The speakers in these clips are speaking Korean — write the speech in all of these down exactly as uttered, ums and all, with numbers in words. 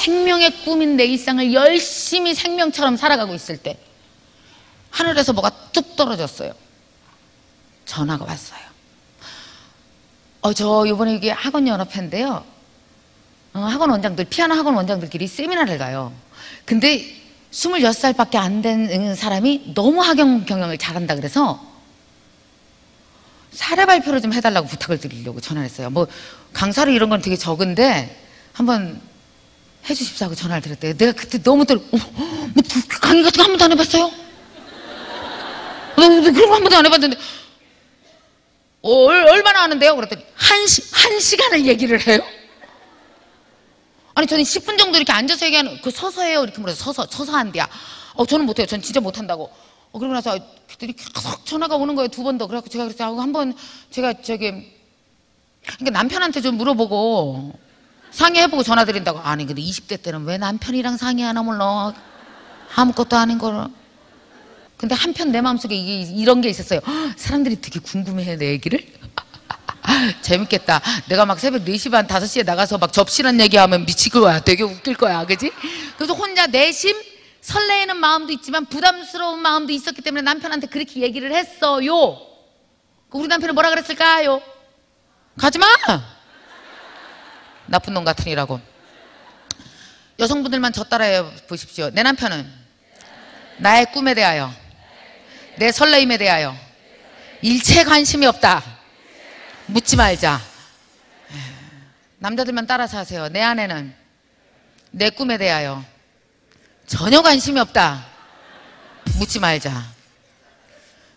생명의 꿈인 내 일상을 열심히 생명처럼 살아가고 있을 때 하늘에서 뭐가 뚝 떨어졌어요. 전화가 왔어요. 어, 저 이번에 이게 학원 연합회인데요. 어, 학원 원장들, 피아노 학원 원장들끼리 세미나를 가요. 근데 스물여섯 살밖에 안 된 사람이 너무 학원 경영을 잘한다 그래서 사례 발표를 좀 해달라고 부탁을 드리려고 전화를 했어요. 뭐 강사로 이런 건 되게 적은데 한번 해주십사 하고 전화를 드렸대요. 내가 그때 너무 떨, 어, 뭐 강의 같은 거 한 번도 안 해봤어요? 그런 거 한 번도 안 해봤는데 어, 얼마나 하는데요? 그랬더니 한, 시, 한 시간을 얘기를 해요? 아니 저는 십 분 정도 이렇게 앉아서 얘기하는 그 서서 해요 이렇게 물어서 서서 서서 한대야. 어 저는 못해요. 전 진짜 못한다고. 어 그러고 나서 그들이 계속 전화가 오는 거예요. 두 번 더. 그래갖고 제가 그랬어요. 한 번 제가 저기 그러니까 남편한테 좀 물어보고 상의해보고 전화 드린다고. 아니 근데 이십 대 때는 왜 남편이랑 상의하나 몰라. 아무것도 아닌 걸. 근데 한편 내 마음속에 이게 이런 게 있었어요. 허, 사람들이 되게 궁금해해 내 얘기를. 재밌겠다. 내가 막 새벽 네 시 반 다섯 시에 나가서 막 접시란 얘기하면 미칠 거야. 되게 웃길 거야. 그지? 그래서 혼자 내심 설레이는 마음도 있지만 부담스러운 마음도 있었기 때문에 남편한테 그렇게 얘기를 했어요. 우리 남편은 뭐라 그랬을까요? 가지마! 나쁜 놈 같은 이라고. 여성분들만 저 따라해 보십시오. 내 남편은 나의 꿈에 대하여, 내 설레임에 대하여 일체 관심이 없다. 묻지 말자. 남자들만 따라서 하세요. 내 아내는 내 꿈에 대하여 전혀 관심이 없다. 묻지 말자.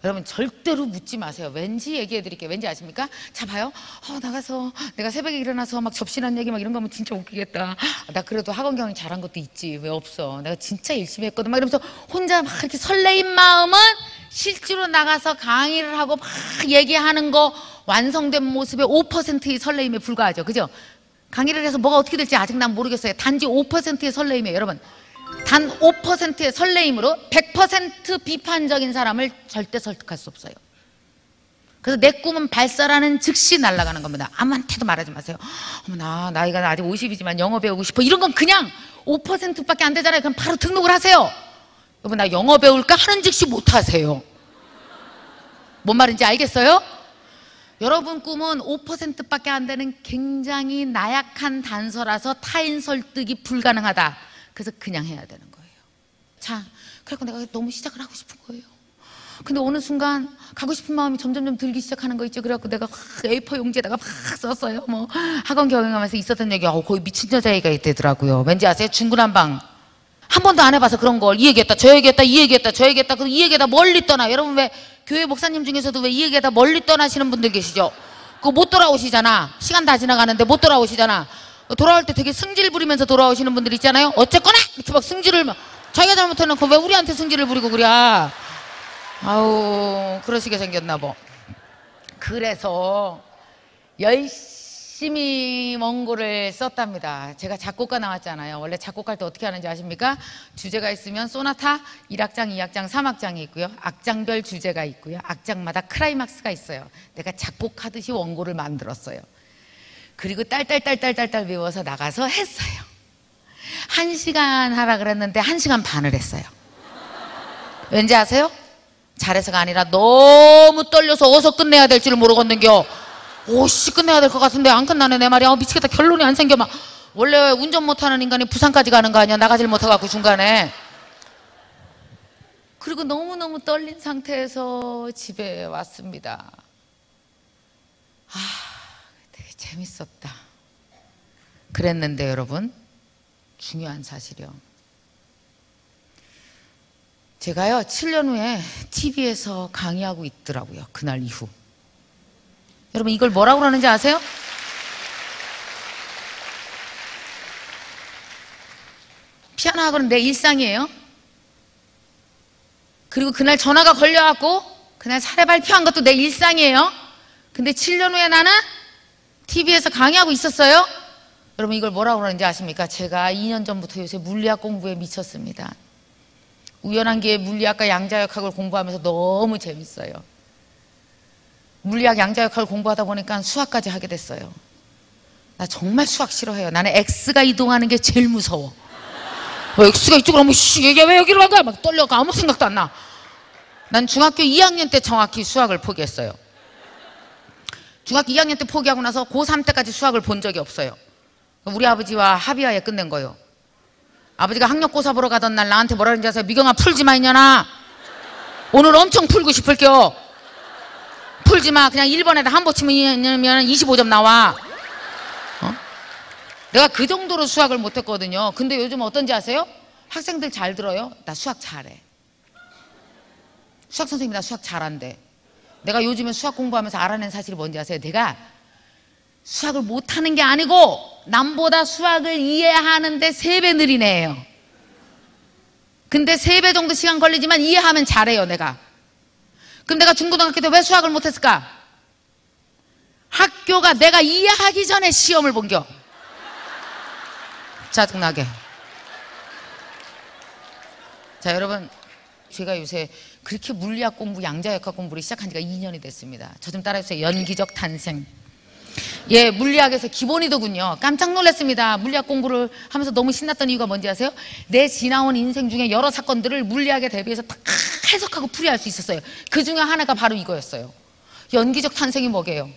여러분 절대로 묻지 마세요. 왠지 얘기해 드릴게요. 왠지 아십니까? 자 봐요. 어, 나가서 내가 새벽에 일어나서 막 접신한 얘기 막 이런 거 하면 진짜 웃기겠다. 나 그래도 학원 경영 잘한 것도 있지. 왜 없어. 내가 진짜 열심히 했거든. 막 이러면서 혼자 막 이렇게 설레인 마음은 실제로 나가서 강의를 하고 막 얘기하는 거 완성된 모습의 오 퍼센트의 설레임에 불과하죠. 그죠? 강의를 해서 뭐가 어떻게 될지 아직 난 모르겠어요. 단지 오 퍼센트의 설레임이에요. 여러분 단 오 퍼센트의 설레임으로 백 퍼센트 비판적인 사람을 절대 설득할 수 없어요. 그래서 내 꿈은 발설하는 즉시 날아가는 겁니다. 아무한테도 말하지 마세요. 어머 나 나이가 아직 오십이지만 영어 배우고 싶어. 이런 건 그냥 오 퍼센트밖에 안 되잖아요. 그럼 바로 등록을 하세요. 여러분 나 영어 배울까 하는 즉시 못 하세요. 뭔 말인지 알겠어요? 여러분 꿈은 오 퍼센트밖에 안 되는 굉장히 나약한 단서라서 타인 설득이 불가능하다. 그래서 그냥 해야 되는 거예요. 자, 그래서 내가 너무 시작을 하고 싶은 거예요. 근데 어느 순간 가고 싶은 마음이 점점점 들기 시작하는 거 있죠. 그래갖고 내가 에이 사 용지에다가 막 썼어요. 뭐 학원 경영하면서 있었던 얘기, 어, 거의 미친 여자애가 있더라고요. 왠지 아세요? 중구난방. 한 번도 안 해봐서 그런 걸 이 얘기했다, 저 얘기했다, 이 얘기했다, 저 얘기했다, 그 이 얘기다 멀리 떠나. 여러분 왜 교회 목사님 중에서도 왜 이 얘기다 멀리 떠나시는 분들 계시죠? 그거 못 돌아오시잖아. 시간 다 지나가는데 못 돌아오시잖아. 돌아올 때 되게 승질 부리면서 돌아오시는 분들 있잖아요. 어쨌거나 이렇게 막 승질을 막 자기가 잘못해놓고 왜 우리한테 승질을 부리고 그래. 아우 그러시게 생겼나 봐. 그래서 열심히 원고를 썼답니다. 제가 작곡가 나왔잖아요. 원래 작곡할 때 어떻게 하는지 아십니까? 주제가 있으면 소나타 일 악장, 이 악장, 삼 악장이 있고요. 악장별 주제가 있고요. 악장마다 클라이막스가 있어요. 내가 작곡하듯이 원고를 만들었어요. 그리고 딸딸딸딸딸 외워서 나가서 했어요. 한 시간 하라 그랬는데 한 시간 반을 했어요. 왠지 아세요? 잘해서가 아니라 너무 떨려서 어서 끝내야 될 줄 모르겠는겨. 오씨 끝내야 될 것 같은데 안 끝나네 내 말이야. 어, 미치겠다. 결론이 안 생겨. 막 원래 운전 못하는 인간이 부산까지 가는 거 아니야. 나가질 못하고 중간에. 그리고 너무너무 떨린 상태에서 집에 왔습니다. 아. 재밌었다. 그랬는데 여러분 중요한 사실이요. 제가요 칠 년 후에 티비에서 강의하고 있더라고요. 그날 이후. 여러분 이걸 뭐라고 그러는지 아세요? 피아노 학원은 내 일상이에요. 그리고 그날 전화가 걸려갖고 그날 사례 발표한 것도 내 일상이에요. 근데 칠 년 후에 나는 티비에서 강의하고 있었어요? 여러분 이걸 뭐라고 그러는지 아십니까? 제가 이 년 전부터 요새 물리학 공부에 미쳤습니다. 우연한 기회에 물리학과 양자역학을 공부하면서 너무 재밌어요. 물리학 양자역학을 공부하다 보니까 수학까지 하게 됐어요. 나 정말 수학 싫어해요. 나는 X가 이동하는 게 제일 무서워. 뭐 X가 이쪽으로 하면 씨, 이게 왜 여기로 간 거야? 막 떨려가 아무 생각도 안 나. 난 중학교 이 학년 때 정확히 수학을 포기했어요. 중학교 이 학년 때 포기하고 나서 고삼 때까지 수학을 본 적이 없어요. 우리 아버지와 합의하에 끝낸 거예요. 아버지가 학력고사 보러 가던 날 나한테 뭐라 그러는지 아세요? 미경아 풀지 마 이년아. 오늘 엄청 풀고 싶을게요. 풀지 마. 그냥 일 번에다 한보 치면 이십오 점 나와. 어? 내가 그 정도로 수학을 못했거든요. 근데 요즘 어떤지 아세요? 학생들 잘 들어요? 나 수학 잘해. 수학 선생님 나 수학 잘한대. 내가 요즘에 수학 공부하면서 알아낸 사실이 뭔지 아세요? 내가 수학을 못하는 게 아니고 남보다 수학을 이해하는데 세 배 느린 애예요. 근데 세 배 정도 시간 걸리지만 이해하면 잘해요. 내가. 그럼 내가 중고등학교 때 왜 수학을 못했을까? 학교가 내가 이해하기 전에 시험을 본겨. 짜증나게. 자 여러분, 제가 요새 그렇게 물리학 공부, 양자역학 공부를 시작한 지가 이 년이 됐습니다. 저 좀 따라해주세요. 연기적 탄생. 예, 물리학에서 기본이더군요. 깜짝 놀랐습니다. 물리학 공부를 하면서 너무 신났던 이유가 뭔지 아세요? 내 지나온 인생 중에 여러 사건들을 물리학에 대비해서 다 해석하고 풀이할 수 있었어요. 그 중에 하나가 바로 이거였어요. 연기적 탄생이 뭐게요?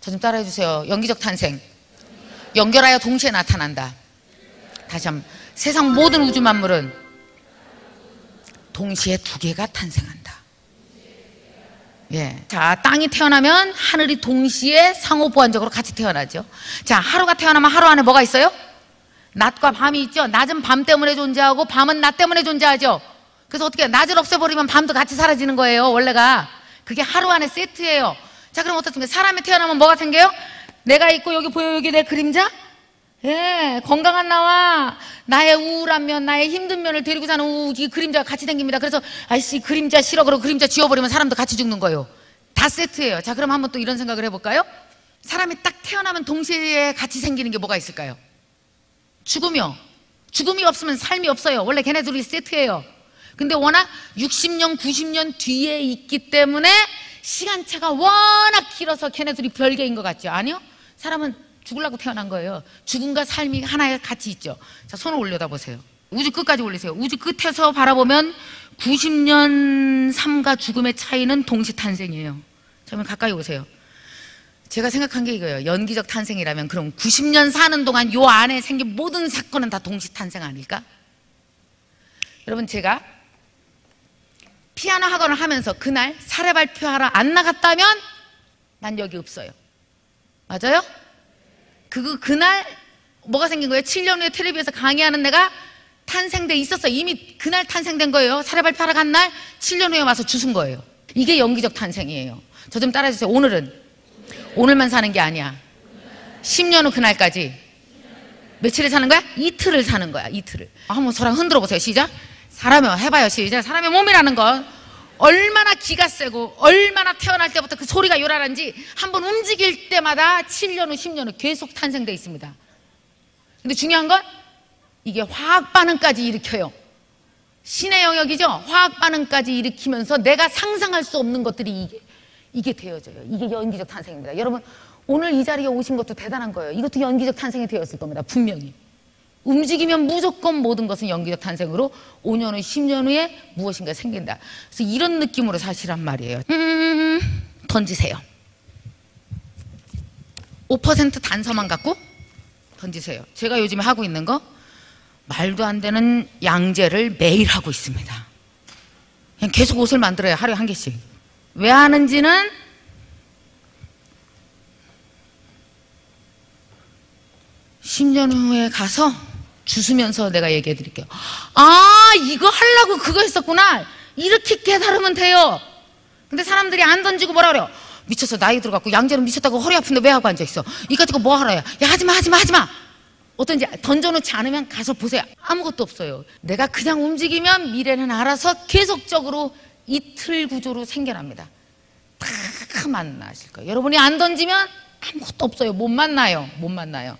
저 좀 따라해주세요. 연기적 탄생. 연결하여 동시에 나타난다. 다시 한번. 세상 모든 우주 만물은 동시에 두 개가 탄생한다. 예. 자, 땅이 태어나면 하늘이 동시에 상호보완적으로 같이 태어나죠. 자, 하루가 태어나면 하루 안에 뭐가 있어요? 낮과 밤이 있죠. 낮은 밤 때문에 존재하고 밤은 낮 때문에 존재하죠. 그래서 어떻게 해요? 낮을 없애버리면 밤도 같이 사라지는 거예요. 원래가. 그게 하루 안에 세트예요. 자, 그럼 어떻습니까? 사람이 태어나면 뭐가 생겨요? 내가 있고 여기 보여요? 여기 내 그림자? 예, 건강한 나와 나의 우울한 면, 나의 힘든 면을 데리고 사는 우, 이 그림자가 같이 생깁니다. 그래서 아이씨 그림자 싫어 그러고 그림자 지워버리면 사람도 같이 죽는 거예요. 다 세트예요. 자 그럼 한번 또 이런 생각을 해볼까요? 사람이 딱 태어나면 동시에 같이 생기는 게 뭐가 있을까요? 죽음이요. 죽음이 없으면 삶이 없어요. 원래 걔네들이 세트예요. 근데 워낙 육십 년, 구십 년 뒤에 있기 때문에 시간차가 워낙 길어서 걔네들이 별개인 것 같죠? 아니요. 사람은 죽으려고 태어난 거예요. 죽음과 삶이 하나에 같이 있죠. 자, 손을 올려다보세요. 우주 끝까지 올리세요. 우주 끝에서 바라보면 구십 년 삶과 죽음의 차이는 동시 탄생이에요. 저면 가까이 오세요. 제가 생각한 게 이거예요. 연기적 탄생이라면 그럼 구십 년 사는 동안 요 안에 생긴 모든 사건은 다 동시 탄생 아닐까? 여러분 제가 피아노 학원을 하면서 그날 사례 발표하러 안 나갔다면 난 여기 없어요. 맞아요? 그, 그날 뭐가 생긴 거예요? 칠 년 후에 텔레비에서 강의하는 내가 탄생돼 있었어요. 이미 그날 탄생된 거예요. 사례 발표하러 간 날 칠 년 후에 와서 주순 거예요. 이게 연기적 탄생이에요. 저 좀 따라해주세요. 오늘은 오늘만 사는 게 아니야. 십 년 후 그날까지 며칠을 사는 거야? 이틀을 사는 거야. 이틀을. 한번 저랑 흔들어 보세요. 시작. 사람의 해봐요. 시작. 사람의 몸이라는 건 얼마나 기가 세고 얼마나 태어날 때부터 그 소리가 요란한지 한번 움직일 때마다 칠 년 후 십 년 후 계속 탄생돼 있습니다. 근데 중요한 건 이게 화학 반응까지 일으켜요. 신의 영역이죠. 화학 반응까지 일으키면서 내가 상상할 수 없는 것들이 이게 이게 되어져요. 이게 연기적 탄생입니다. 여러분 오늘 이 자리에 오신 것도 대단한 거예요. 이것도 연기적 탄생이 되었을 겁니다. 분명히. 움직이면 무조건 모든 것은 연기적 탄생으로 오 년 후, 십 년 후에 무엇인가 생긴다. 그래서 이런 느낌으로 사시란 말이에요. 음, 던지세요. 오 퍼센트 단서만 갖고 던지세요. 제가 요즘에 하고 있는 거 말도 안 되는 양재를 매일 하고 있습니다. 그냥 계속 옷을 만들어요. 하루에 한 개씩. 왜 하는지는 십 년 후에 가서 주수면서 내가 얘기해 드릴게요. 아, 이거 하려고 그거 했었구나. 이렇게 깨달으면 돼요. 근데 사람들이 안 던지고 뭐라 그래요? 미쳤어. 나이 들어갖고 양재는 미쳤다고 허리 아픈데 왜 하고 앉아있어? 이까짓거 뭐 하라야? 야, 하지마, 하지마, 하지마. 어떤지 던져놓지 않으면 가서 보세요. 아무것도 없어요. 내가 그냥 움직이면 미래는 알아서 계속적으로 이틀 구조로 생겨납니다. 다 만나실 거예요. 여러분이 안 던지면 아무것도 없어요. 못 만나요. 못 만나요.